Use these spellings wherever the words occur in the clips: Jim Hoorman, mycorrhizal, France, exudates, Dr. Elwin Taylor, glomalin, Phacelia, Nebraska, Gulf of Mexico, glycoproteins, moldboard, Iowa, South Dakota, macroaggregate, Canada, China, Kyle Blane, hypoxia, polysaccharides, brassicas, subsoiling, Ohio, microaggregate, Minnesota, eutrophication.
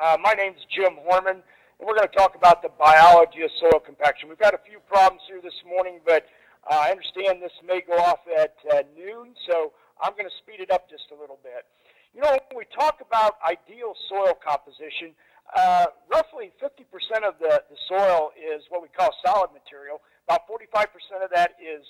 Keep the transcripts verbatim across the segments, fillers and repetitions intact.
Uh, my name is Jim Hoorman, and we're going to talk about the biology of soil compaction. We've got a few problems here this morning, but uh, I understand this may go off at uh, noon, so I'm going to speed it up just a little bit. You know, when we talk about ideal soil composition, uh, roughly fifty percent of the, the soil is what we call solid material. About forty-five percent of that is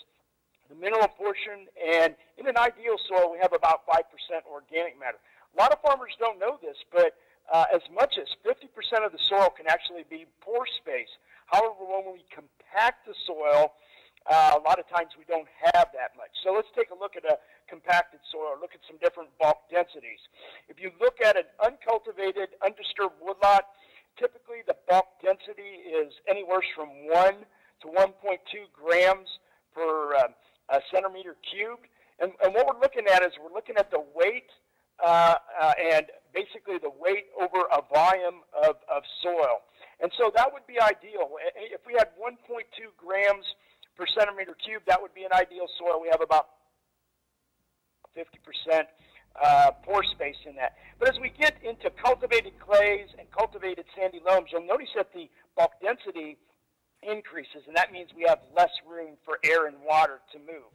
the mineral portion, and in an ideal soil, we have about five percent organic matter. A lot of farmers don't know this, but uh, as much as fifty percent of the soil can actually be pore space. However, when we compact the soil, uh, a lot of times we don't have that much. So let's take a look at a compacted soil, look at some different bulk densities. If you look at an uncultivated, undisturbed woodlot, typically the bulk density is anywhere from one to one point two grams per um, a centimeter cubed. And, and what we're looking at is we're looking at the weight uh, uh, and basically the weight over a volume of, of soil. And so that would be ideal. If we had one point two grams per centimeter cubed, that would be an ideal soil. We have about fifty percent uh, pore space in that. But as we get into cultivated clays and cultivated sandy loams, you'll notice that the bulk density increases, and that means we have less room for air and water to move.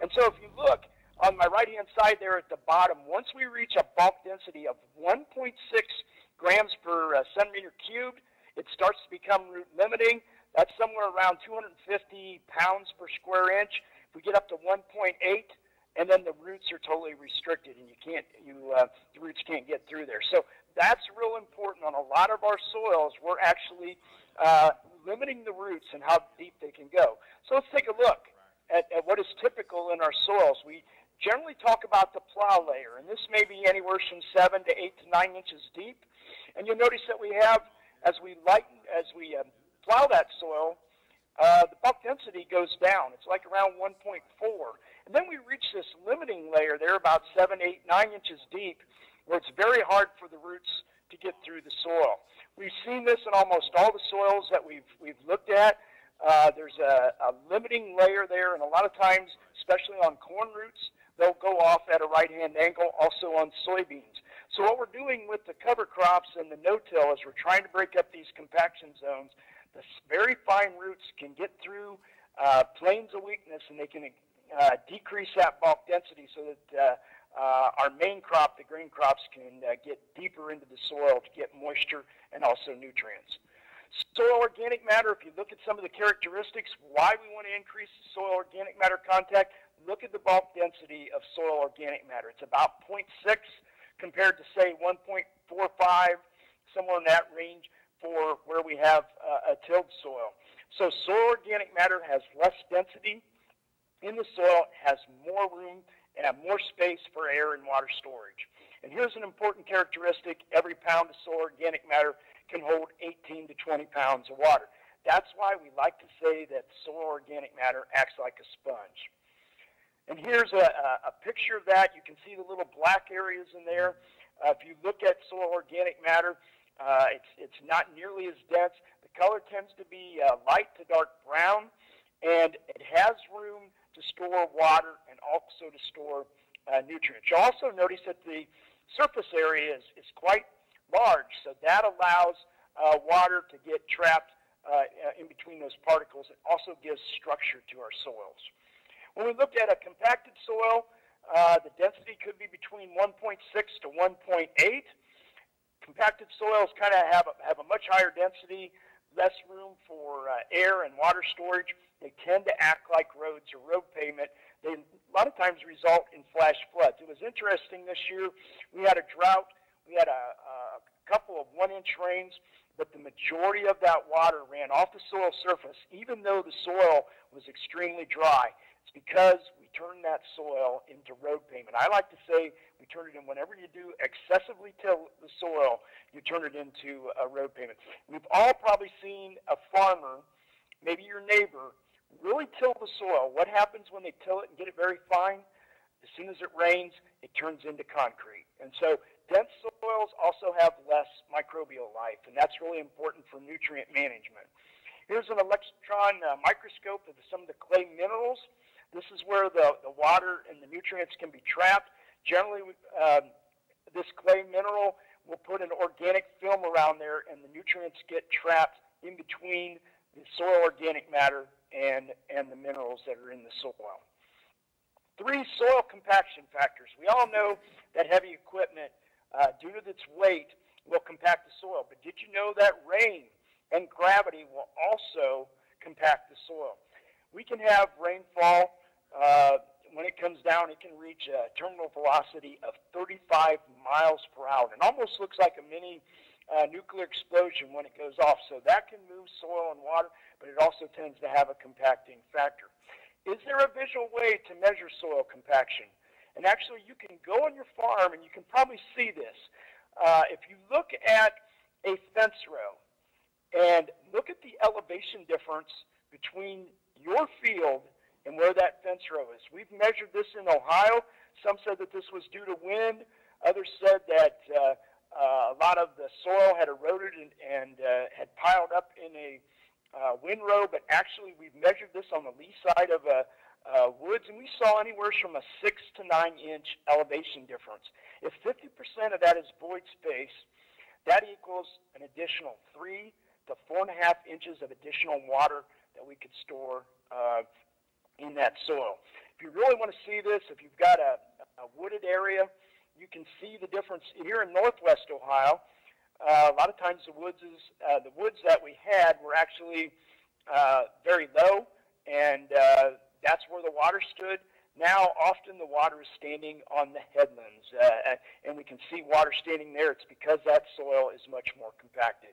And so if you look on my right hand side there at the bottom, once we reach a bulk density of one point six grams per uh, centimeter cubed, it starts to become root limiting. That's somewhere around two hundred fifty pounds per square inch. If we get up to one point eight, and then the roots are totally restricted, and you can't, you uh, the roots can't get through there. So that's real important on a lot of our soils. We're actually uh, limiting the roots and how deep they can go. So let's take a look at, at what is typical in our soils. We generally talk about the plow layer, and this may be anywhere from seven to eight to nine inches deep. And you'll notice that we have, as we lighten, as we uh, plow that soil, uh, the bulk density goes down. It's like around one point four. And then we reach this limiting layer there about seven, eight, nine inches deep, where it's very hard for the roots to get through the soil. We've seen this in almost all the soils that we've, we've looked at. Uh, there's a, a limiting layer there, and a lot of times, especially on corn roots, they'll go off at a right-hand angle, also on soybeans. So what we're doing with the cover crops and the no-till is we're trying to break up these compaction zones. The very fine roots can get through uh, planes of weakness, and they can uh, decrease that bulk density so that uh, Uh, our main crop, the green crops, can uh, get deeper into the soil to get moisture and also nutrients. Soil organic matter, if you look at some of the characteristics, why we want to increase the soil organic matter contact, look at the bulk density of soil organic matter. It's about zero point six compared to, say, one point four five, somewhere in that range for where we have uh, a tilled soil. So soil organic matter has less density in the soil, it has more room, and have more space for air and water storage. And here's an important characteristic. Every pound of soil organic matter can hold eighteen to twenty pounds of water. That's why we like to say that soil organic matter acts like a sponge. And here's a, a, a picture of that. You can see the little black areas in there. Uh, if you look at soil organic matter, uh, it's, it's not nearly as dense. The color tends to be uh, light to dark brown, and it has room to store water and also to store uh, nutrients. You also notice that the surface area is, is quite large, so that allows uh, water to get trapped uh, in between those particles. It also gives structure to our soils. When we looked at a compacted soil, uh, the density could be between one point six to one point eight. Compacted soils kind of have a, have a much higher density, less room for uh, air and water storage. They tend to act like roads or road pavement. They a lot of times result in flash floods. It was interesting this year. We had a drought. We had a, a couple of one-inch rains, but the majority of that water ran off the soil surface, even though the soil was extremely dry. It's because we turned that soil into road pavement. I like to say we turn it in whenever you do excessively till the soil, you turn it into a road pavement. We've all probably seen a farmer, maybe your neighbor, really till the soil. What happens when they till it and get it very fine? As soon as it rains, it turns into concrete. And so dense soils also have less microbial life, and that's really important for nutrient management. Here's an electron uh, microscope of some of the clay minerals. This is where the, the water and the nutrients can be trapped. Generally, um, this clay mineral will put an organic film around there, and the nutrients get trapped in between the soil organic matter and, and the minerals that are in the soil. Three, soil compaction factors. We all know that heavy equipment, uh, due to its weight, will compact the soil. But did you know that rain and gravity will also compact the soil? We can have rainfall, uh, when it comes down, it can reach a terminal velocity of thirty-five miles per hour. It almost looks like a mini uh, nuclear explosion when it goes off. So that can move soil and water, but it also tends to have a compacting factor. Is there a visual way to measure soil compaction? And actually, you can go on your farm, and you can probably see this. Uh, if you look at a fence row and look at the elevation difference between your field and where that fence row is. We've measured this in Ohio. Some said that this was due to wind. Others said that uh, uh, a lot of the soil had eroded and, and uh, had piled up in a uh, windrow, but actually we've measured this on the lee side of uh, uh, woods, and we saw anywhere from a six to nine inch elevation difference. If fifty percent of that is void space, that equals an additional three to four and a half inches of additional water that we could store uh, in that soil. If you really want to see this, if you've got a, a wooded area, you can see the difference. Here in Northwest Ohio, uh, a lot of times the woods, is, uh, the woods that we had were actually uh, very low, and uh, that's where the water stood. Now often the water is standing on the headlands, uh, and we can see water standing there. It's because that soil is much more compacted.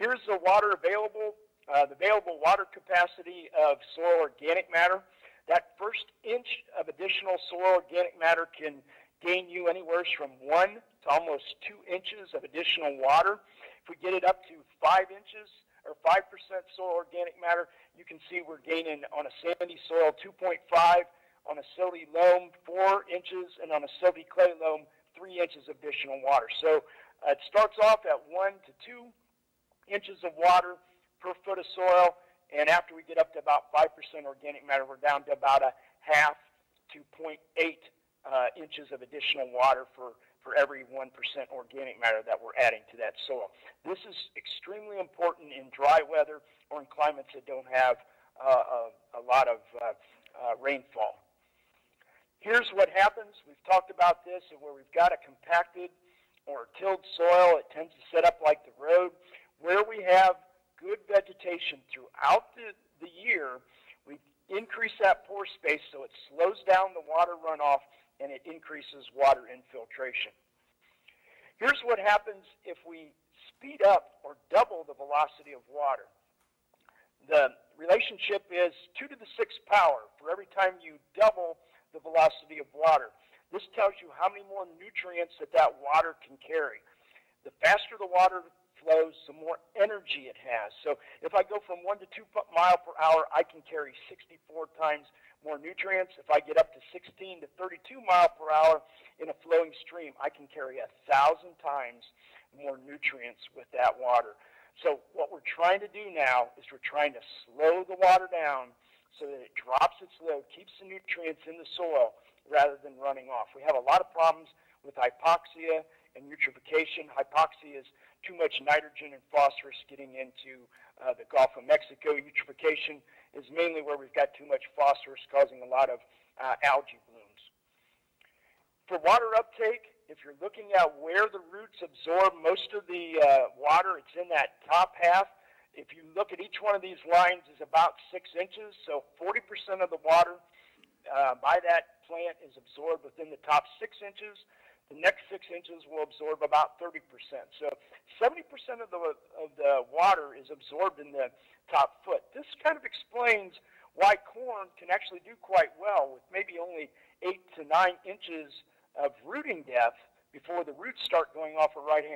Here's the water available. Uh, the available water capacity of soil organic matter. That first inch of additional soil organic matter can gain you anywhere from one to almost two inches of additional water. If we get it up to five inches or five percent soil organic matter, you can see we're gaining on a sandy soil two point five, on a silty loam four inches, and on a silty clay loam three inches of additional water. So uh, it starts off at one to two inches of water per foot of soil, and after we get up to about five percent organic matter, we're down to about a half to zero point eight uh, inches of additional water for, for every one percent organic matter that we're adding to that soil. This is extremely important in dry weather or in climates that don't have uh, a, a lot of uh, uh, rainfall. Here's what happens. We've talked about this, and where we've got a compacted or tilled soil, it tends to set up like the road. Where we have good vegetation throughout the, the year, we increase that pore space so it slows down the water runoff and it increases water infiltration. Here's what happens if we speed up or double the velocity of water. The relationship is two to the sixth power for every time you double the velocity of water. This tells you how many more nutrients that that water can carry. The faster the water flows, the more energy it has. So if I go from one to two mile per hour, I can carry sixty-four times more nutrients. If I get up to sixteen to thirty-two mile per hour in a flowing stream, I can carry a thousand times more nutrients with that water. So what we're trying to do now is we're trying to slow the water down so that it drops its load, keeps the nutrients in the soil rather than running off. We have a lot of problems with hypoxia and eutrophication. Hypoxia is too much nitrogen and phosphorus getting into uh, the Gulf of Mexico. Eutrophication is mainly where we've got too much phosphorus causing a lot of uh, algae blooms. For water uptake, if you're looking at where the roots absorb most of the uh, water, it's in that top half. If you look at each one of these lines, is about six inches, so forty percent of the water uh, by that plant is absorbed within the top six inches. The next six inches will absorb about thirty percent. So seventy percent of the, of the water is absorbed in the top foot. This kind of explains why corn can actually do quite well with maybe only eight to nine inches of rooting depth before the roots start going off a right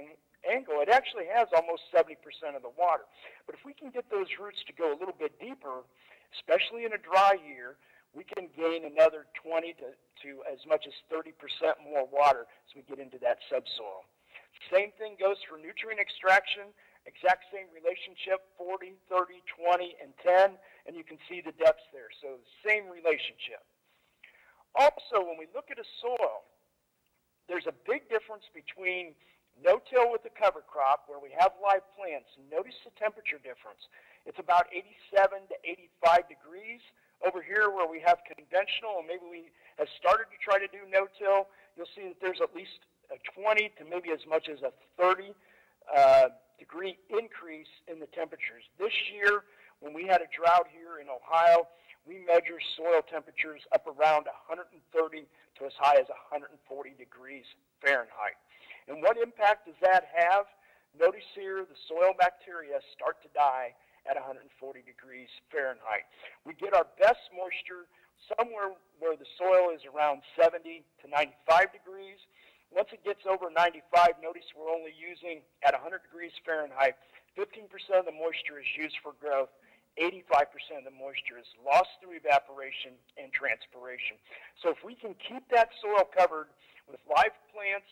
angle. It actually has almost seventy percent of the water. But if we can get those roots to go a little bit deeper, especially in a dry year, we can gain another twenty to, to as much as thirty percent more water as we get into that subsoil. Same thing goes for nutrient extraction, exact same relationship, forty, thirty, twenty, and ten, and you can see the depths there, so same relationship. Also, when we look at a soil, there's a big difference between No-till with the cover crop, where we have live plants, notice the temperature difference. It's about eighty-seven to eighty-five degrees. Over here where we have conventional, and maybe we have started to try to do no-till, you'll see that there's at least a twenty to maybe as much as a thirty uh, degree increase in the temperatures. This year, when we had a drought here in Ohio, we measure soil temperatures up around one hundred thirty to as high as one hundred forty degrees Fahrenheit. And what impact does that have? Notice here the soil bacteria start to die at one hundred forty degrees Fahrenheit. We get our best moisture somewhere where the soil is around seventy to ninety-five degrees. Once it gets over ninety-five, notice we're only using at one hundred degrees Fahrenheit, fifteen percent of the moisture is used for growth. eighty-five percent of the moisture is lost through evaporation and transpiration. So if we can keep that soil covered with live plants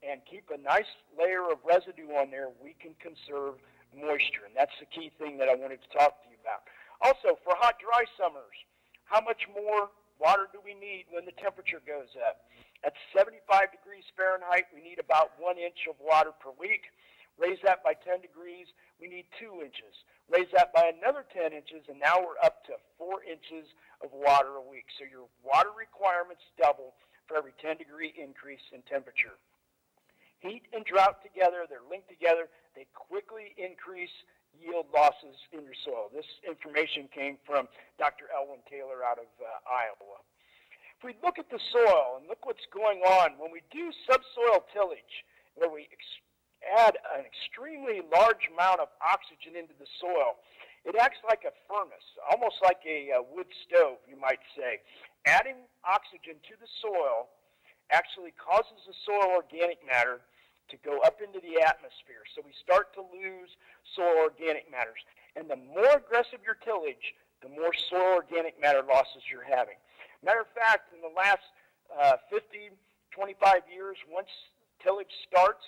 and keep a nice layer of residue on there, we can conserve moisture. And that's the key thing that I wanted to talk to you about. Also, for hot, dry summers, how much more water do we need when the temperature goes up? At seventy-five degrees Fahrenheit, we need about one inch of water per week. Raise that by ten degrees, we need two inches. Raise that by another ten inches, and now we're up to four inches of water a week. So your water requirements double for every ten degree increase in temperature. Heat and drought together, they're linked together. They quickly increase yield losses in your soil. This information came from Doctor Elwin Taylor out of uh, Iowa. If we look at the soil and look what's going on, when we do subsoil tillage, where we add an extremely large amount of oxygen into the soil, it acts like a furnace, almost like a, a wood stove, you might say. Adding oxygen to the soil actually causes the soil organic matter to go up into the atmosphere. So we start to lose soil organic matters. And the more aggressive your tillage, the more soil organic matter losses you're having. Matter of fact, in the last uh, fifty, twenty-five years, once tillage starts,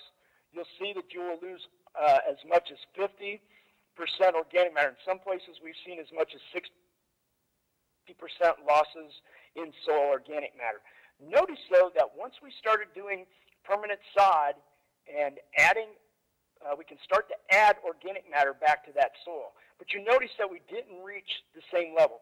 you'll see that you will lose uh, as much as fifty percent organic matter. In some places, we've seen as much as sixty percent losses in soil organic matter. Notice, though, that once we started doing permanent sod and adding, uh, we can start to add organic matter back to that soil. But you notice that we didn't reach the same level.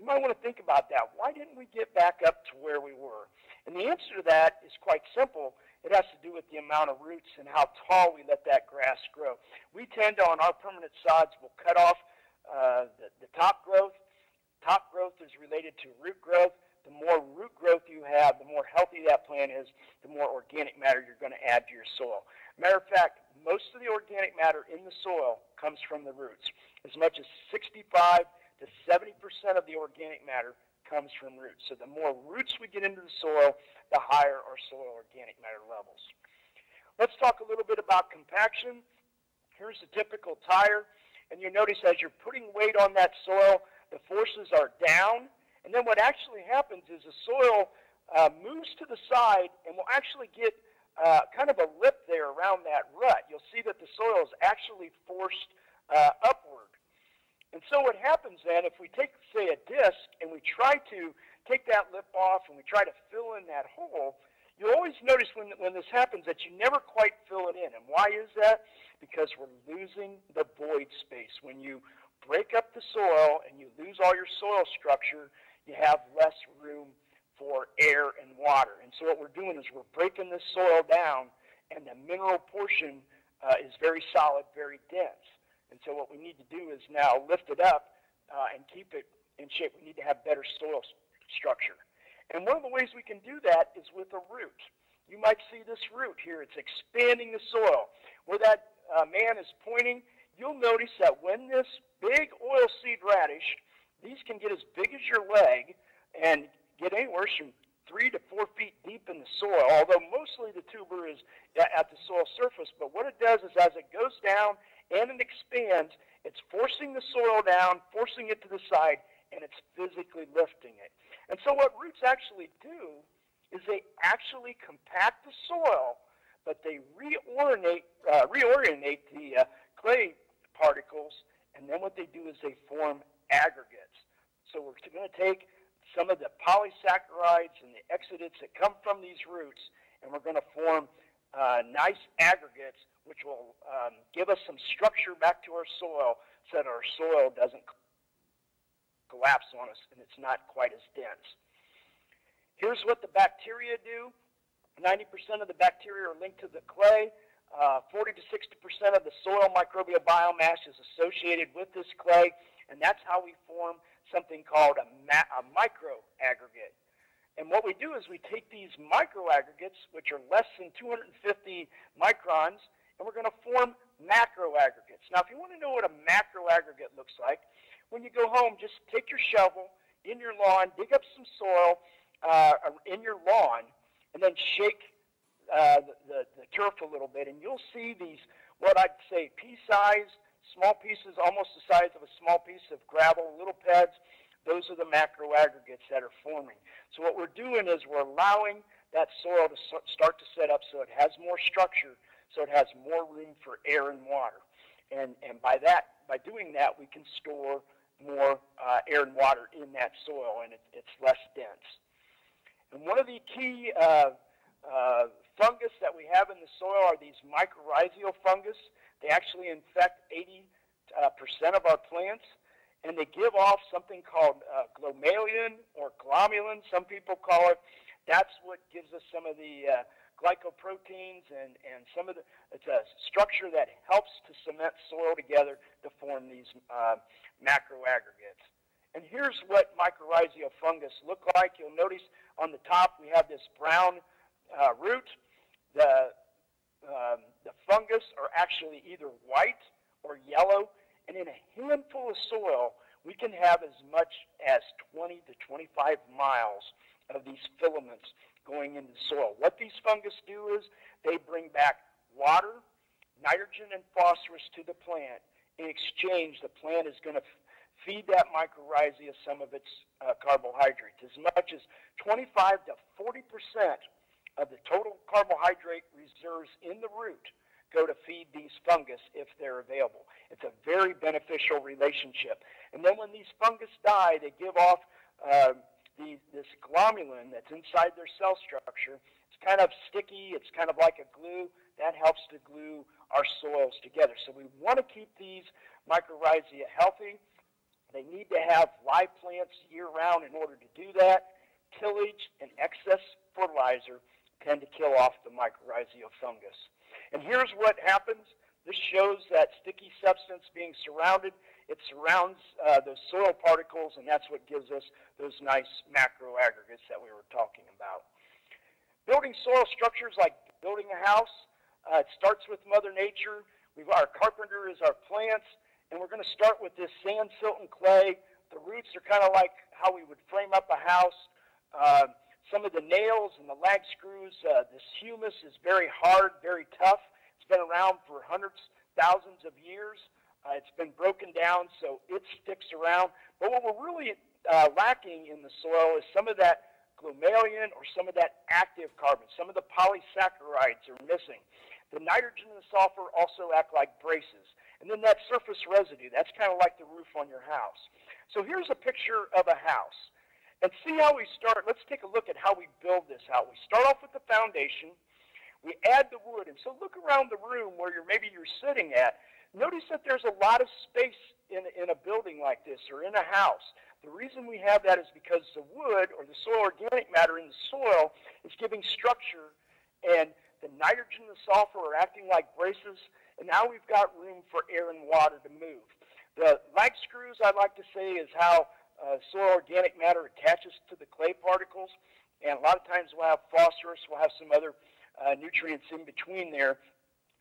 You might want to think about that. Why didn't we get back up to where we were? And the answer to that is quite simple. It has to do with the amount of roots and how tall we let that grass grow. We tend to, on our permanent sods, will cut off uh, the, the top growth. Top growth is related to root growth. The more root growth you have, the more healthy that plant is, the more organic matter you're going to add to your soil. Matter of fact, most of the organic matter in the soil comes from the roots. As much as sixty-five to seventy percent of the organic matter comes from roots. So the more roots we get into the soil, the higher our soil organic matter levels. Let's talk a little bit about compaction. Here's a typical tire. And you notice as you're putting weight on that soil, the forces are down. And then what actually happens is the soil uh, moves to the side and will actually get uh, kind of a lip there around that rut. You'll see that the soil is actually forced uh, upward. And so what happens then, if we take, say, a disc and we try to take that lip off and we try to fill in that hole, you'll always notice when, when this happens that you never quite fill it in. And why is that? Because we're losing the void space. When you break up the soil and you lose all your soil structure, you have less room for air and water. And so what we're doing is we're breaking this soil down, and the mineral portion uh, is very solid, very dense. And so what we need to do is now lift it up uh, and keep it in shape. We need to have better soil structure. And one of the ways we can do that is with a root. You might see this root here. It's expanding the soil. Where that uh, man is pointing, you'll notice that when this big oilseed radish, these can get as big as your leg and get anywhere from three to four feet deep in the soil, although mostly the tuber is at the soil surface. But what it does is as it goes down and it expands, it's forcing the soil down, forcing it to the side, and it's physically lifting it. And so what roots actually do is they actually compact the soil, but they reorient, uh, reorientate the uh, clay particles, and then what they do is they form aggregates. So we're going to take some of the polysaccharides and the exudates that come from these roots, and we're going to form uh, nice aggregates, which will um, give us some structure back to our soil so that our soil doesn't collapse on us and it's not quite as dense. Here's what the bacteria do. ninety percent of the bacteria are linked to the clay. Uh, forty to sixty percent of the soil microbial biomass is associated with this clay, and that's how we form something called a, a microaggregate. And what we do is we take these microaggregates, which are less than two hundred fifty microns, and we're going to form macroaggregates. Now, if you want to know what a macroaggregate looks like, when you go home, just take your shovel in your lawn, dig up some soil uh, in your lawn, and then shake uh, the, the, the turf a little bit, and you'll see these, what I'd say, pea-sized, small pieces, almost the size of a small piece of gravel, little pads. Those are the macroaggregates that are forming. So what we're doing is we're allowing that soil to start to set up so it has more structure, so it has more room for air and water. And, and by that, by doing that, we can store more uh, air and water in that soil, and it, it's less dense. And one of the key uh, uh, fungus that we have in the soil are these mycorrhizal fungus. They actually infect eighty percent uh, of our plants, and they give off something called uh, glomalin or glomulin, some people call it. That's what gives us some of the uh, glycoproteins and, and some of the, it's a structure that helps to cement soil together to form these uh, macroaggregates. And here's what mycorrhizal fungus look like. You'll notice on the top we have this brown uh, root. The, um, the fungus are actually either white or yellow. And in a handful of soil, we can have as much as twenty to twenty-five miles of these filaments going into the soil. What these fungus do is they bring back water, nitrogen, and phosphorus to the plant. In exchange, the plant is going to feed that mycorrhiza some of its uh, carbohydrates. As much as twenty-five to forty percent of the total carbohydrate reserves in the root go to feed these fungus if they're available. It's a very beneficial relationship. And then when these fungus die, they give off uh, the, this glomulin that's inside their cell structure. It's kind of sticky. It's kind of like a glue. That helps to glue our soils together. So we want to keep these mycorrhizae healthy. They need to have live plants year-round in order to do that. Tillage and excess fertilizer tend to kill off the mycorrhizal fungus. And here's what happens. This shows that sticky substance being surrounded. It surrounds uh, those soil particles, and that's what gives us those nice macroaggregates that we were talking about. Building soil structures like building a house, uh, it starts with Mother Nature. We've, our carpenter is our plants. And we're going to start with this sand, silt, and clay. The roots are kind of like how we would frame up a house. Uh, some of the nails and the lag screws, uh, this humus is very hard, very tough. It's been around for hundreds, thousands of years. Uh, it's been broken down, so it sticks around. But what we're really uh, lacking in the soil is some of that glomalin or some of that active carbon. Some of the polysaccharides are missing. The nitrogen and the sulfur also act like braces. And then that surface residue, that's kind of like the roof on your house. So here's a picture of a house. And see how we start. Let's take a look at how we build this house. We start off with the foundation. We add the wood. And so look around the room where you're, maybe you're sitting at. Notice that there's a lot of space in, in a building like this or in a house. The reason we have that is because the wood or the soil organic matter in the soil is giving structure, and the nitrogen and the sulfur are acting like braces, and now we've got room for air and water to move. The lag screws, I like to say, is how uh, soil organic matter attaches to the clay particles, and a lot of times we'll have phosphorus, we'll have some other uh, nutrients in between there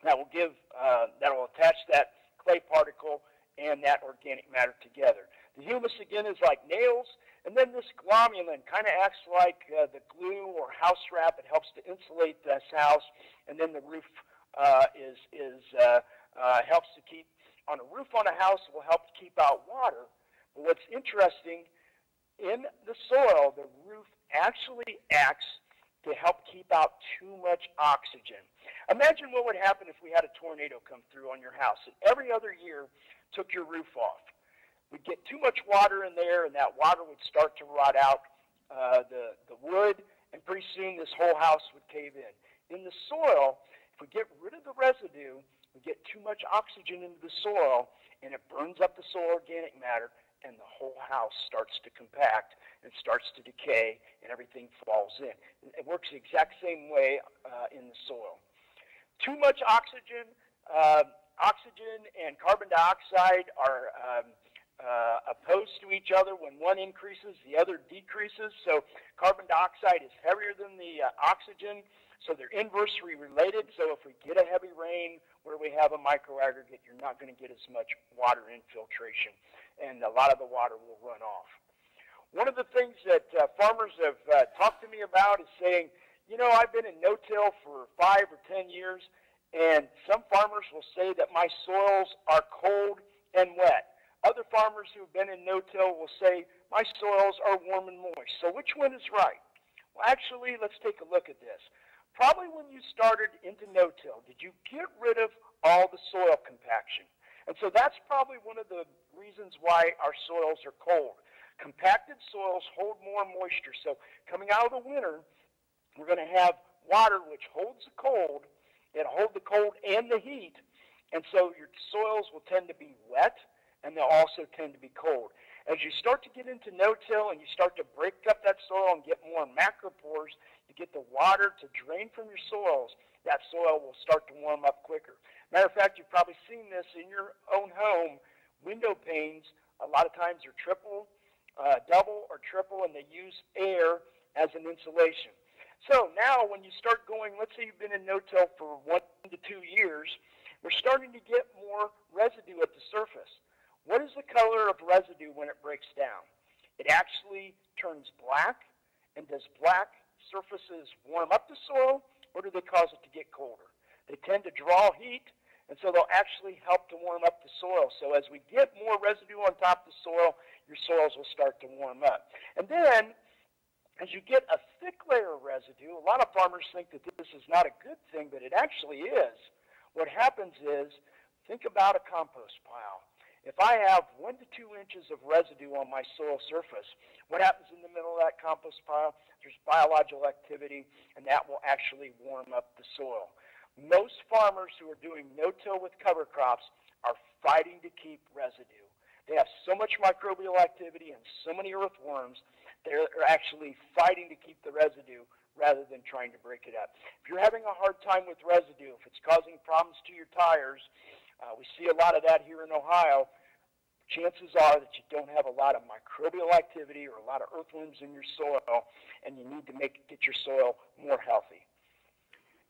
that will give, uh, that will attach that clay particle and that organic matter together. The humus, again, is like nails, and then this glomulin kind of acts like uh, the glue or house wrap. It helps to insulate this house, and then the roof uh, is, is, uh, uh, helps to keep, on a roof on a house will help to keep out water. But what's interesting, in the soil, the roof actually acts to help keep out too much oxygen. Imagine what would happen if we had a tornado come through on your house, and every other year took your roof off. We'd get too much water in there, and that water would start to rot out uh, the, the wood, and pretty soon this whole house would cave in. In the soil, we get rid of the residue, we get too much oxygen into the soil, and it burns up the soil organic matter, and the whole house starts to compact and starts to decay, and everything falls in. It works the exact same way uh, in the soil. Too much oxygen, uh, oxygen and carbon dioxide are um, uh, opposed to each other. When one increases, the other decreases. So carbon dioxide is heavier than the uh, oxygen, so they're inversely related. So if we get a heavy rain where we have a microaggregate, you're not going to get as much water infiltration, and a lot of the water will run off. One of the things that uh, farmers have uh, talked to me about is saying, you know, I've been in no-till for five or ten years, and some farmers will say that my soils are cold and wet. Other farmers who have been in no-till will say, my soils are warm and moist. So which one is right? Well, actually, let's take a look at this. Probably when you started into no-till, did you get rid of all the soil compaction? And so that's probably one of the reasons why our soils are cold. Compacted soils hold more moisture. So coming out of the winter, we're going to have water which holds the cold. It'll hold the cold and the heat. And so your soils will tend to be wet, and they'll also tend to be cold. As you start to get into no-till and you start to break up that soil and get more macropores to get the water to drain from your soils, that soil will start to warm up quicker. Matter of fact, you've probably seen this in your own home. Window panes, a lot of times, are triple, uh, double or triple, and they use air as an insulation. So now when you start going, let's say you've been in no-till for one to two years, we're starting to get more residue at the surface. What is the color of residue when it breaks down? It actually turns black, and does black surfaces warm up the soil, or do they cause it to get colder? They tend to draw heat, and so they'll actually help to warm up the soil. So as we get more residue on top of the soil, your soils will start to warm up. And then, as you get a thick layer of residue, a lot of farmers think that this is not a good thing, but it actually is. What happens is, think about a compost pile. If I have one to two inches of residue on my soil surface, what happens in the middle of that compost pile? There's biological activity, and that will actually warm up the soil. Most farmers who are doing no-till with cover crops are fighting to keep residue. They have so much microbial activity and so many earthworms, they're actually fighting to keep the residue rather than trying to break it up. If you're having a hard time with residue, if it's causing problems to your tires, Uh, we see a lot of that here in Ohio. Chances are that you don't have a lot of microbial activity or a lot of earthworms in your soil, and you need to make get your soil more healthy.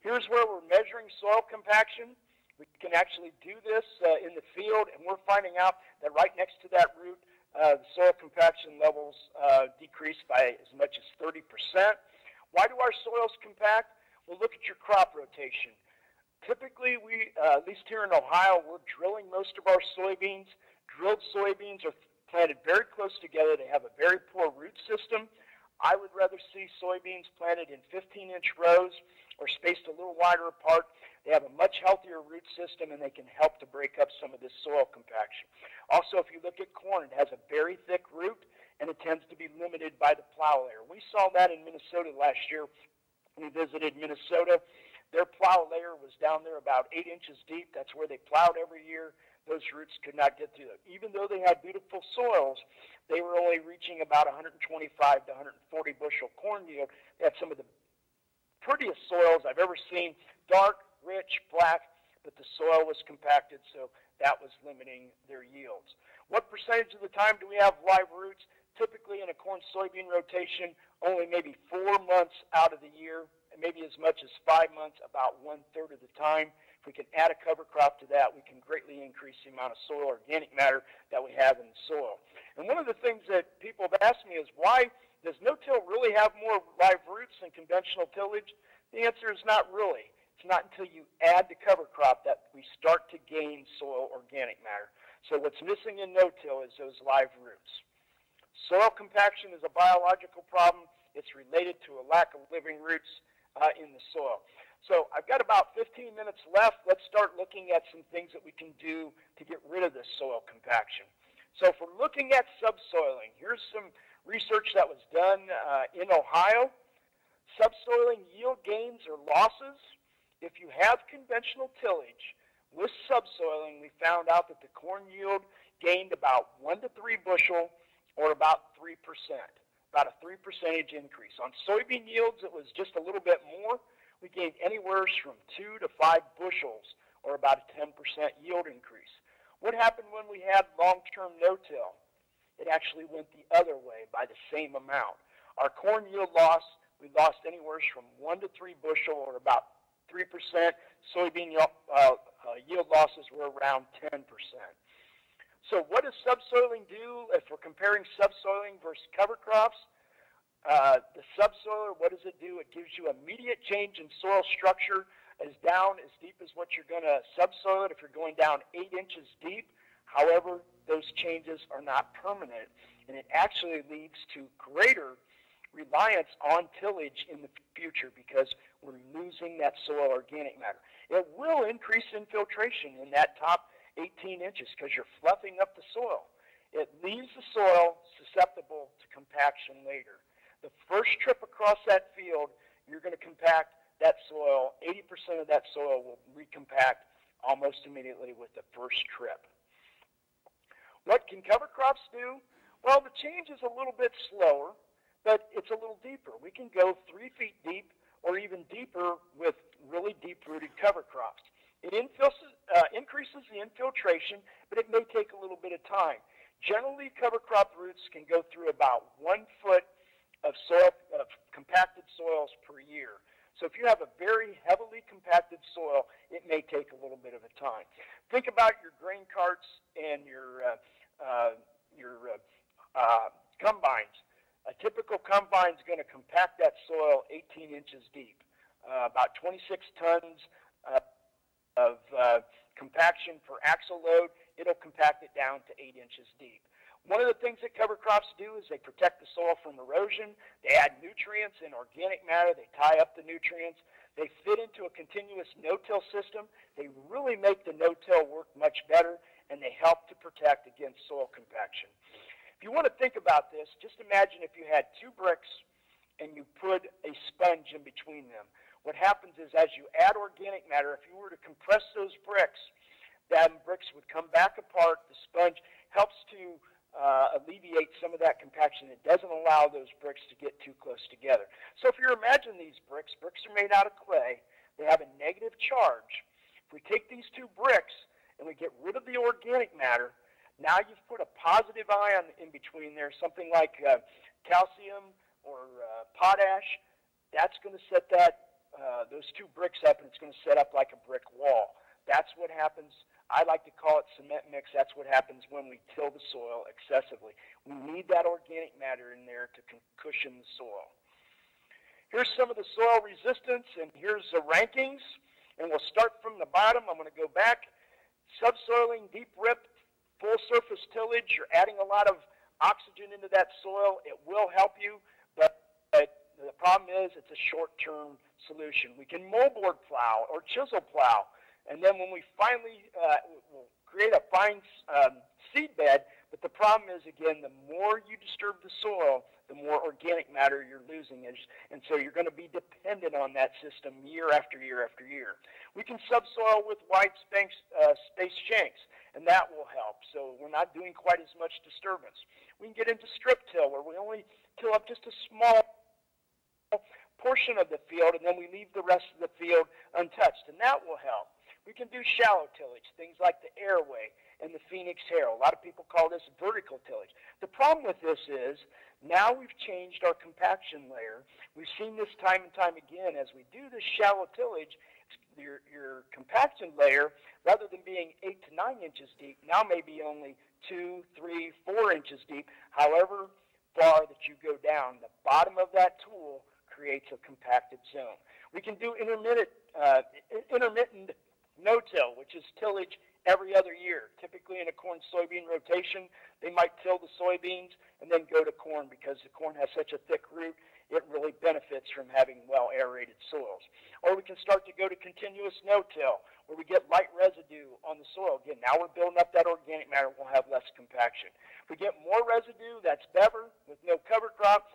Here's where we're measuring soil compaction. We can actually do this uh, in the field, and we're finding out that right next to that root, uh, the soil compaction levels uh, decrease by as much as thirty percent. Why do our soils compact? Well, look at your crop rotation. Typically, we, uh, at least here in Ohio, we're drilling most of our soybeans. Drilled soybeans are planted very close together. They have a very poor root system. I would rather see soybeans planted in fifteen inch rows or spaced a little wider apart. They have a much healthier root system, and they can help to break up some of this soil compaction. Also, if you look at corn, it has a very thick root, and it tends to be limited by the plow layer. We saw that in Minnesota last year. We visited Minnesota. Their plow layer was down there about eight inches deep. That's where they plowed every year. Those roots could not get through them. Even though they had beautiful soils, they were only reaching about one twenty-five to one forty bushel corn yield. They had some of the prettiest soils I've ever seen, dark, rich, black, but the soil was compacted, so that was limiting their yields. What percentage of the time do we have live roots? Typically in a corn-soybean rotation, only maybe four months out of the year, and maybe as much as five months, about one third of the time. If we can add a cover crop to that, we can greatly increase the amount of soil organic matter that we have in the soil. And one of the things that people have asked me is, why does no-till really have more live roots than conventional tillage? The answer is not really. It's not until you add the cover crop that we start to gain soil organic matter. So what's missing in no-till is those live roots. Soil compaction is a biological problem. It's related to a lack of living roots uh, in the soil. So I've got about fifteen minutes left. Let's start looking at some things that we can do to get rid of this soil compaction. So if we're looking at subsoiling, here's some research that was done uh, in Ohio. Subsoiling yield gains or losses. If you have conventional tillage with subsoiling, we found out that the corn yield gained about one to three bushel, or about three percent, about a three percentage increase. On soybean yields, it was just a little bit more. We gained anywhere from two to five bushels, or about a ten percent yield increase. What happened when we had long-term no-till? It actually went the other way by the same amount. Our corn yield loss, we lost anywhere from one to three bushel, or about three percent. Soybean yield, uh, uh, yield losses were around ten percent. So what does subsoiling do if we're comparing subsoiling versus cover crops? Uh, the subsoiler, what does it do? It gives you immediate change in soil structure, as down, as deep as what you're going to subsoil it if you're going down eight inches deep. However, those changes are not permanent, and it actually leads to greater reliance on tillage in the future because we're losing that soil organic matter. It will increase infiltration in that top eighteen inches because you're fluffing up the soil. It leaves the soil susceptible to compaction later. The first trip across that field, you're going to compact that soil. eighty percent of that soil will recompact almost immediately with the first trip. What can cover crops do? Well, the change is a little bit slower, but it's a little deeper. We can go three feet deep or even deeper with really deep-rooted cover crops. It infiltrates, uh, increases the infiltration, but it may take a little bit of time. Generally, cover crop roots can go through about one foot of soil, of compacted soils per year. So if you have a very heavily compacted soil, it may take a little bit of a time. Think about your grain carts and your uh, uh, your uh, uh, combines. A typical combine is going to compact that soil eighteen inches deep, uh, about twenty-six tons. Uh, of uh, compaction per axle load. It'll compact it down to eight inches deep. One of the things that cover crops do is they protect the soil from erosion. They add nutrients and organic matter. They tie up the nutrients. They fit into a continuous no-till system. They really make the no-till work much better, and they help to protect against soil compaction. If you want to think about this, just imagine if you had two bricks and you put a sponge in between them. What happens is, as you add organic matter, if you were to compress those bricks, then bricks would come back apart. The sponge helps to uh, alleviate some of that compaction. It doesn't allow those bricks to get too close together. So if you imagine these bricks, bricks are made out of clay. They have a negative charge. If we take these two bricks and we get rid of the organic matter, now you've put a positive ion in between there, something like uh, calcium or uh, potash. That's going to set that Uh, those two bricks up, and it's going to set up like a brick wall. That's what happens. I like to call it cement mix. That's what happens when we till the soil excessively. We need that organic matter in there to cushion the soil. Here's some of the soil resistance, and here's the rankings. And we'll start from the bottom. I'm going to go back. Subsoiling, deep rip, full surface tillage. You're adding a lot of oxygen into that soil. It will help you, but the problem is it's a short-term solution. We can moldboard plow or chisel plow, and then when we finally uh, we'll create a fine um, seed bed, but the problem is, again, the more you disturb the soil, the more organic matter you're losing, and so you're going to be dependent on that system year after year after year. We can subsoil with wide space, uh, space shanks, and that will help, so we're not doing quite as much disturbance. We can get into strip till, where we only till up just a small portion of the field, and then we leave the rest of the field untouched, and that will help. We can do shallow tillage, things like the airway and the Phoenix harrow. A lot of people call this vertical tillage. The problem with this is now we've changed our compaction layer. We've seen this time and time again. As we do this shallow tillage, your, your compaction layer, rather than being eight to nine inches deep, now may be only two, three, four inches deep. However far that you go down, the bottom of that tool creates a compacted zone. We can do intermittent, uh, intermittent no-till, which is tillage every other year. Typically in a corn-soybean rotation, they might till the soybeans and then go to corn because the corn has such a thick root, it really benefits from having well-aerated soils. Or we can start to go to continuous no-till, where we get light residue on the soil. Again, now we're building up that organic matter, we'll have less compaction. If we get more residue, that's better with no cover crop.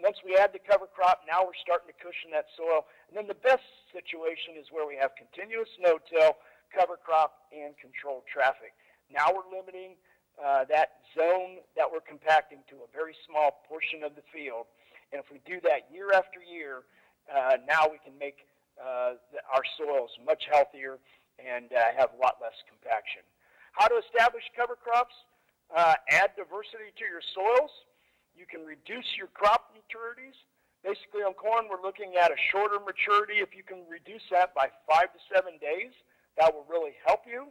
Once we add the cover crop, now we're starting to cushion that soil. And then the best situation is where we have continuous no-till, cover crop, and controlled traffic. Now we're limiting uh, that zone that we're compacting to a very small portion of the field. And if we do that year after year, uh, now we can make uh, our soils much healthier and uh, have a lot less compaction. How to establish cover crops? Uh, add diversity to your soils. You can reduce your crop maturities. Basically on corn, we're looking at a shorter maturity. If you can reduce that by five to seven days, that will really help you.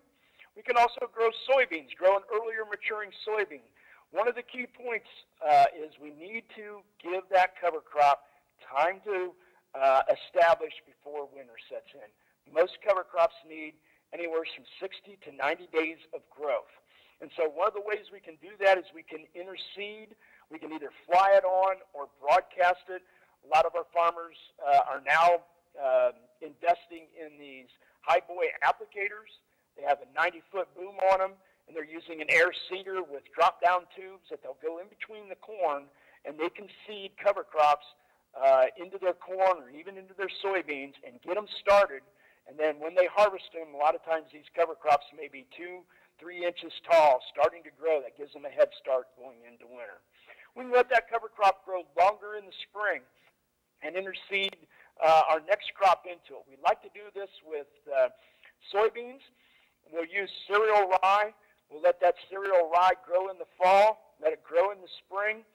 We can also grow soybeans, grow an earlier maturing soybean. One of the key points uh, is we need to give that cover crop time to uh, establish before winter sets in. Most cover crops need anywhere from sixty to ninety days of growth. And so one of the ways we can do that is we can interseed. We can either fly it on or broadcast it. A lot of our farmers uh, are now uh, investing in these high boy applicators. They have a ninety foot boom on them, and they're using an air seeder with drop-down tubes that they'll go in between the corn, and they can seed cover crops uh, into their corn or even into their soybeans and get them started. And then when they harvest them, a lot of times these cover crops may be two, three inches tall, starting to grow. That gives them a head start going into winter. We can let that cover crop grow longer in the spring and interseed uh, our next crop into it. We like to do this with uh, soybeans. We'll use cereal rye. We'll let that cereal rye grow in the fall, let it grow in the spring.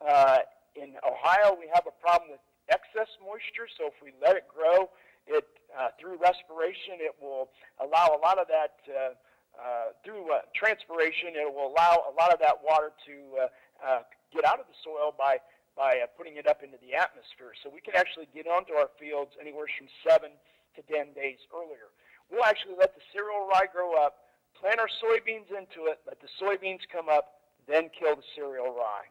Uh, in Ohio, we have a problem with excess moisture, so if we let it grow, it uh, through respiration, it will allow a lot of that uh, Uh, through uh, transpiration, it will allow a lot of that water to uh, uh, get out of the soil by, by uh, putting it up into the atmosphere. So we can actually get onto our fields anywhere from seven to ten days earlier. We'll actually let the cereal rye grow up, plant our soybeans into it, let the soybeans come up, then kill the cereal rye.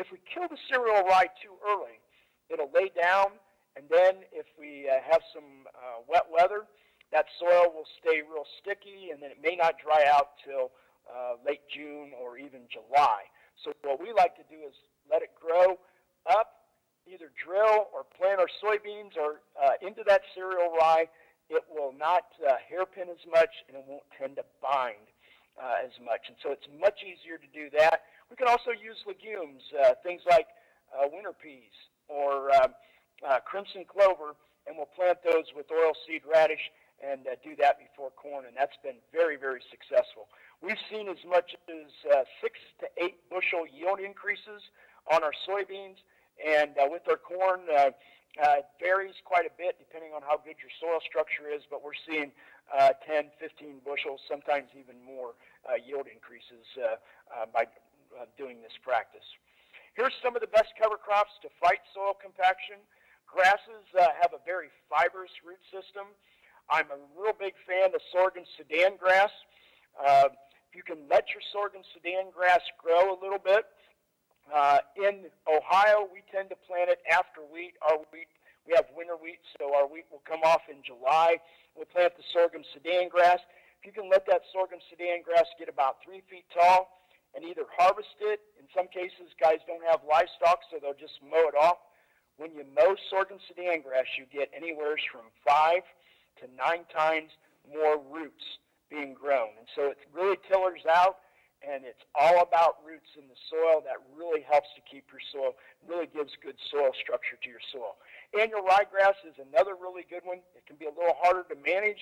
If we kill the cereal rye too early, it'll lay down, and then if we uh, have some uh, wet weather, that soil will stay real sticky, and then it may not dry out till uh, late June or even July. So what we like to do is let it grow up, either drill or plant our soybeans or uh, into that cereal rye. It will not uh, hairpin as much, and it won't tend to bind uh, as much. And so it's much easier to do that. We can also use legumes, uh, things like uh, winter peas or um, uh, crimson clover, and we'll plant those with oilseed radish and uh, do that before corn, and that's been very, very successful. We've seen as much as uh, six to eight bushel yield increases on our soybeans, and uh, with our corn, uh, uh, it varies quite a bit depending on how good your soil structure is, but we're seeing uh, ten, fifteen bushels, sometimes even more uh, yield increases uh, uh, by uh, doing this practice. Here's some of the best cover crops to fight soil compaction. Grasses uh, have a very fibrous root system. I'm a real big fan of sorghum Sudan grass. Uh, you can let your sorghum Sudan grass grow a little bit. Uh, in Ohio, we tend to plant it after wheat. Our wheat, we have winter wheat, so our wheat will come off in July. We'll plant the sorghum Sudan grass. If you can let that sorghum Sudan grass get about three feet tall and either harvest it. In some cases, guys don't have livestock, so they'll just mow it off. When you mow sorghum Sudan grass, you get anywhere from five to nine times more roots being grown. And so it really tillers out, and it's all about roots in the soil. That really helps to keep your soil, really gives good soil structure to your soil. Annual ryegrass is another really good one. It can be a little harder to manage.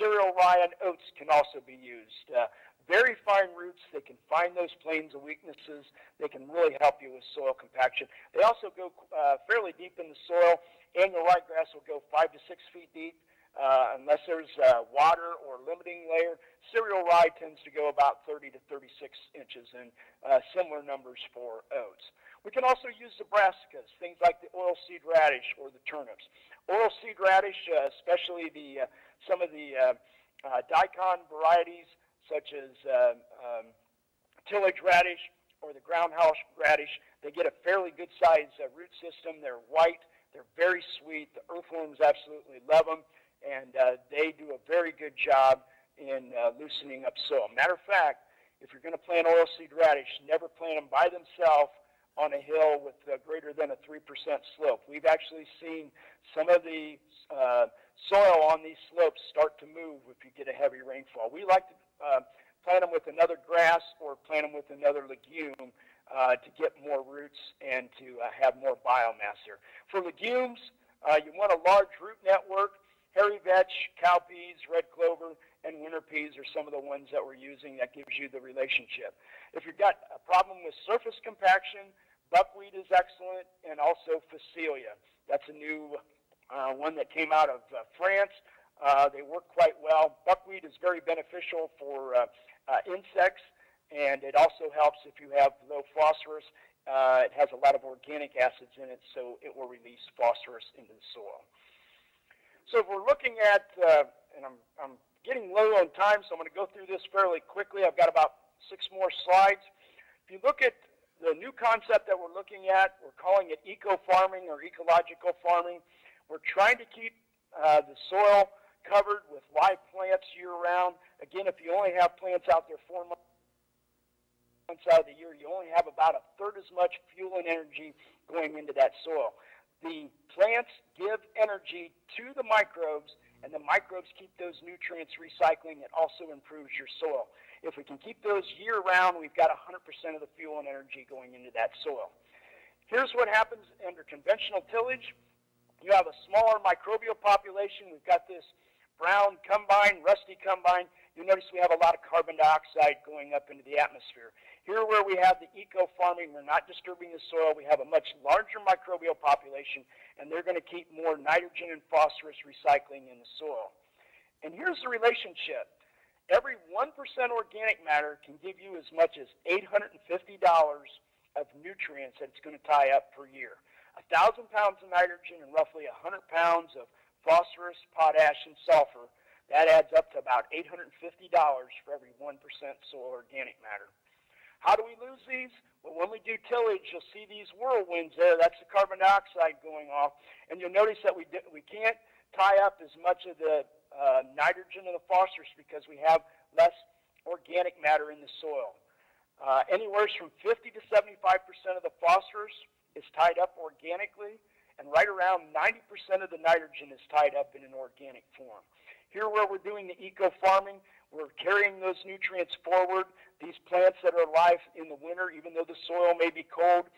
Cereal rye and oats can also be used. Uh, very fine roots. They can find those planes of weaknesses. They can really help you with soil compaction. They also go uh, fairly deep in the soil. Annual ryegrass will go five to six feet deep. Uh, unless there's uh, water or limiting layer. Cereal rye tends to go about thirty to thirty-six inches, and uh, similar numbers for oats. We can also use brassicas, things like the oilseed radish or the turnips. Oilseed radish, uh, especially the uh, some of the uh, uh, daikon varieties, such as uh, um, tillage radish or the groundhouse radish, they get a fairly good-sized uh, root system. They're white. They're very sweet. The earthworms absolutely love them. And uh, they do a very good job in uh, loosening up soil. Matter of fact, if you're going to plant oilseed radish, never plant them by themselves on a hill with uh, greater than a three percent slope. We've actually seen some of the uh, soil on these slopes start to move if you get a heavy rainfall. We like to uh, plant them with another grass or plant them with another legume uh, to get more roots and to uh, have more biomass here. For legumes, uh, you want a large root network. Hairy vetch, cow peas, red clover, and winter peas are some of the ones that we're using. That gives you the relationship. If you've got a problem with surface compaction, buckwheat is excellent, and also Phacelia. That's a new uh, one that came out of uh, France. Uh, they work quite well. Buckwheat is very beneficial for uh, uh, insects, and it also helps if you have low phosphorus. Uh, it has a lot of organic acids in it, so it will release phosphorus into the soil. So if we're looking at, uh, and I'm, I'm getting low on time, so I'm going to go through this fairly quickly. I've got about six more slides. If you look at the new concept that we're looking at, we're calling it eco-farming or ecological farming. We're trying to keep uh, the soil covered with live plants year-round. Again, if you only have plants out there four months out of the year, you only have about a third as much fuel and energy going into that soil. The plants give energy to the microbes, and the microbes keep those nutrients recycling. It also improves your soil. If we can keep those year-round, we've got one hundred percent of the fuel and energy going into that soil. Here's what happens under conventional tillage. You have a smaller microbial population. We've got this brown combine, rusty combine. You'll notice we have a lot of carbon dioxide going up into the atmosphere. Here where we have the eco-farming, we're not disturbing the soil. We have a much larger microbial population, and they're going to keep more nitrogen and phosphorus recycling in the soil. And here's the relationship. Every one percent organic matter can give you as much as eight hundred fifty dollars of nutrients that it's going to tie up per year. one thousand pounds of nitrogen and roughly one hundred pounds of phosphorus, potash, and sulfur, that adds up to about eight hundred fifty dollars for every one percent soil organic matter. How do we lose these? Well, when we do tillage, you'll see these whirlwinds there. That's the carbon dioxide going off. And you'll notice that we, we can't tie up as much of the uh, nitrogen and the phosphorus because we have less organic matter in the soil. Uh, anywhere from fifty to seventy-five percent of the phosphorus is tied up organically, and right around ninety percent of the nitrogen is tied up in an organic form. Here where we're doing the eco-farming, we're carrying those nutrients forward. These plants that are alive in the winter, even though the soil may be cold,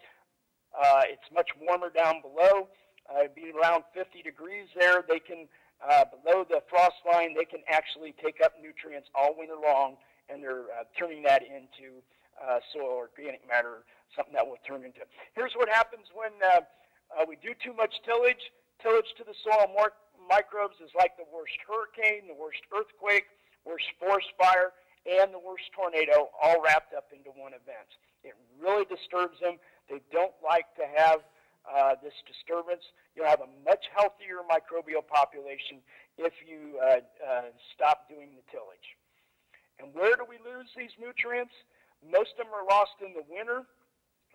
uh, it's much warmer down below. Uh, it'd be around fifty degrees there. They can, uh, below the frost line, they can actually take up nutrients all winter long, and they're uh, turning that into uh, soil organic matter, something that will turn into. Here's what happens when uh, Uh, we do too much tillage. Tillage to the soil more microbes is like the worst hurricane, the worst earthquake, worst forest fire, and the worst tornado all wrapped up into one event. It really disturbs them. They don't like to have uh, this disturbance. You'll have a much healthier microbial population if you uh, uh, stop doing the tillage. And where do we lose these nutrients? Most of them are lost in the winter.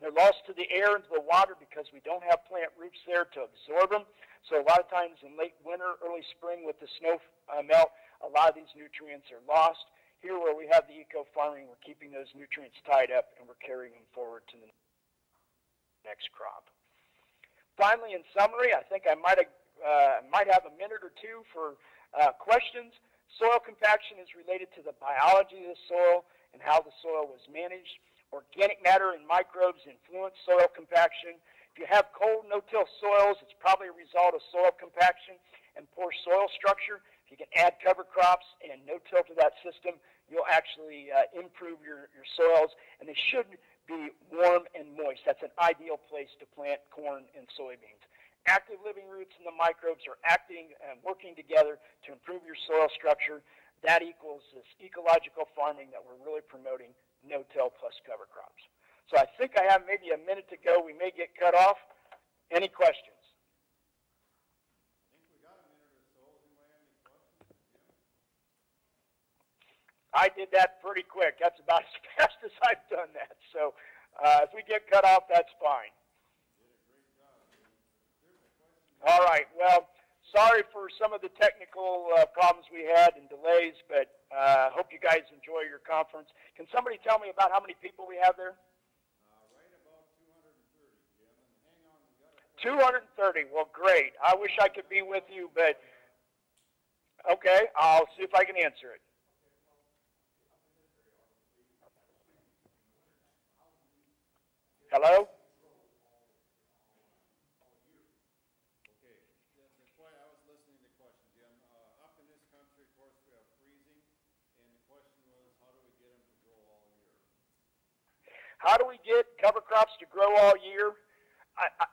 They're lost to the air and to the water because we don't have plant roots there to absorb them. So a lot of times in late winter, early spring with the snow uh, melt, a lot of these nutrients are lost. Here where we have the eco-farming, we're keeping those nutrients tied up and we're carrying them forward to the next crop. Finally, in summary, I think I might have, uh, might have a minute or two for uh, questions. Soil compaction is related to the biology of the soil and how the soil was managed. Organic matter and microbes influence soil compaction. If you have cold, no-till soils, it's probably a result of soil compaction and poor soil structure. If you can add cover crops and no-till to that system, you'll actually uh, improve your, your soils, and they should be warm and moist. That's an ideal place to plant corn and soybeans. Active living roots and the microbes are acting and working together to improve your soil structure. That equals this ecological farming that we're really promoting. No-till plus cover crops. So I think I have maybe a minute to go. We may get cut off. Any questions? I think we got a minute or so. Anybody have any questions? I did that pretty quick. That's about as fast as I've done that. So uh, if we get cut off, that's fine. You did a great job. There's a question. All right. Well, sorry for some of the technical uh, problems we had and delays, but I uh, hope you guys enjoy your conference. Can somebody tell me about how many people we have there? Uh, right about two hundred thirty. two hundred thirty. Well, great. I wish I could be with you, but okay, I'll see if I can answer it. Hello? How do we get cover crops to grow all year? I, I,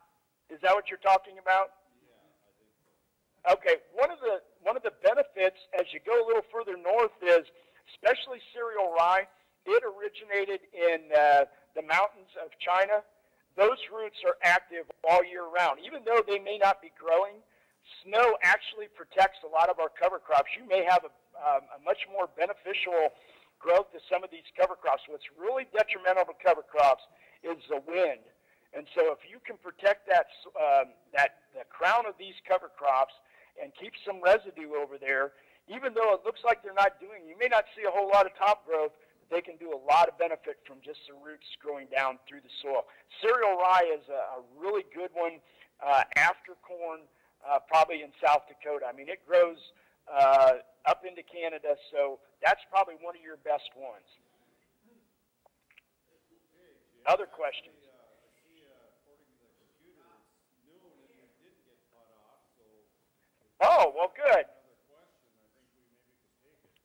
is that what you're talking about? Yeah, I think so. Okay. One of the one of the benefits as you go a little further north is, especially cereal rye. It originated in uh, the mountains of China. Those roots are active all year round, even though they may not be growing. Snow actually protects a lot of our cover crops. You may have a, um, a much more beneficial growth to some of these cover crops. What's really detrimental to cover crops is the wind. And so if you can protect that, um, that the crown of these cover crops and keep some residue over there, even though it looks like they're not doing, you may not see a whole lot of top growth, but they can do a lot of benefit from just the roots growing down through the soil. Cereal rye is a, a really good one uh, after corn, uh, probably in South Dakota. I mean, it grows uh, up into Canada, so that's probably one of your best ones. Other questions? Oh, well, good.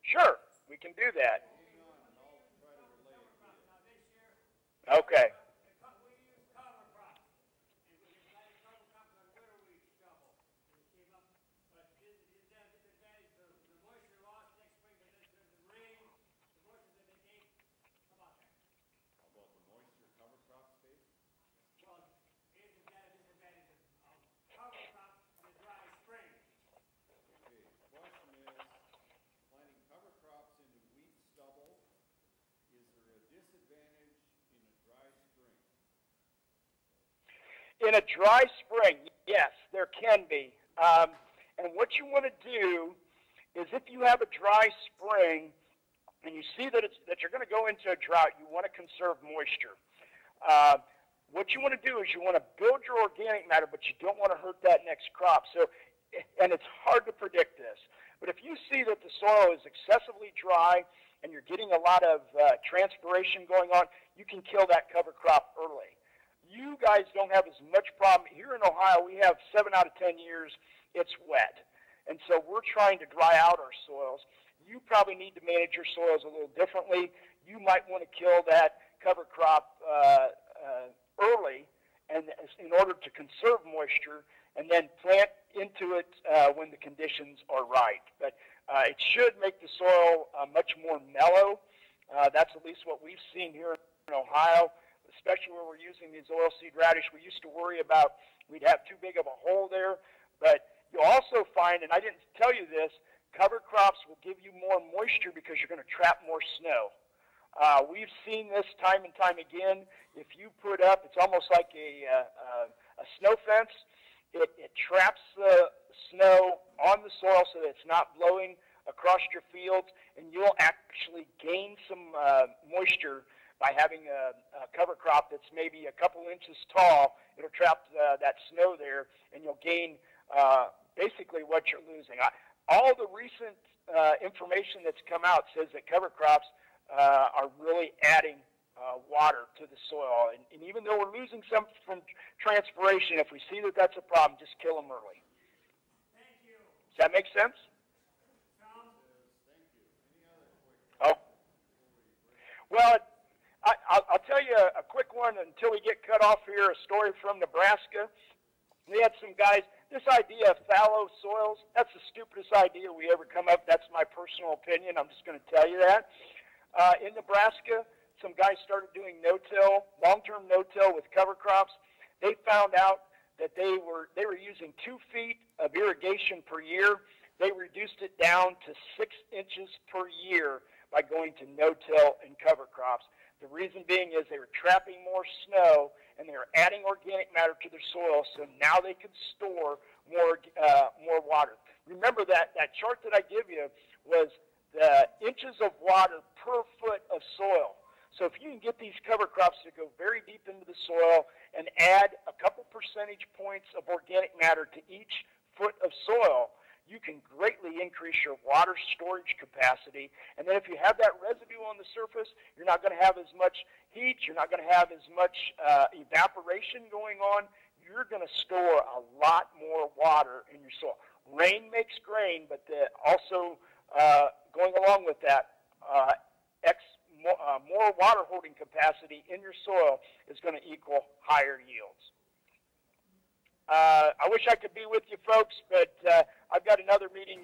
Sure, we can do that. Okay. In a dry spring, yes, there can be. Um, and what you want to do is, if you have a dry spring and you see that it's that you're going to go into a drought, you want to conserve moisture. Uh, what you want to do is you want to build your organic matter, but you don't want to hurt that next crop. So, and it's hard to predict this, but if you see that the soil is excessively dry and you're getting a lot of uh, transpiration going on, you can kill that cover crop early. You guys don't have as much problem. Here in Ohio, we have seven out of ten years, it's wet. And so we're trying to dry out our soils. You probably need to manage your soils a little differently. You might want to kill that cover crop uh, uh, early and, in order to conserve moisture, and then plant into it uh, when the conditions are right. But uh, it should make the soil uh, much more mellow. Uh, that's at least what we've seen here in Ohio. Especially when we're using these oilseed radish, we used to worry about we'd have too big of a hole there. But you'll also find, and I didn't tell you this, cover crops will give you more moisture because you're going to trap more snow. Uh, we've seen this time and time again. If you put up, it's almost like a, uh, a snow fence. It, it traps the snow on the soil so that it's not blowing across your fields, and you'll actually gain some uh, moisture by having a, a cover crop that's maybe a couple inches tall. It'll trap uh, that snow there, and you'll gain uh, basically what you're losing. I, all the recent uh, information that's come out says that cover crops uh, are really adding uh, water to the soil. And, and even though we're losing some from transpiration, if we see that that's a problem, just kill them early. Thank you. Does that make sense? Tom? Oh. Well, it, I, I'll, I'll tell you a, a quick one until we get cut off here, a story from Nebraska. They had some guys, this idea of fallow soils, that's the stupidest idea we ever come up. That's my personal opinion. I'm just going to tell you that. Uh, in Nebraska, some guys started doing no-till, long-term no-till with cover crops. They found out that they were, they were using two feet of irrigation per year. They reduced it down to six inches per year by going to no-till and cover crops. The reason being is they were trapping more snow, and they were adding organic matter to their soil, so now they could store more uh, more water. Remember that, that chart that I give you was the inches of water per foot of soil. So if you can get these cover crops to go very deep into the soil and add a couple percentage points of organic matter to each foot of soil, you can greatly increase your water storage capacity. And then if you have that residue on the surface, you're not going to have as much heat, you're not going to have as much uh, evaporation going on. You're going to store a lot more water in your soil. Rain makes grain, but the, also uh, going along with that, uh, X more, uh, more water holding capacity in your soil is going to equal higher yields. Uh, I wish I could be with you folks, but uh, I've got another meeting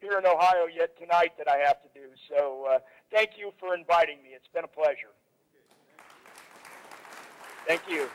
here in Ohio yet tonight that I have to do. So uh, thank you for inviting me. It's been a pleasure. Thank you.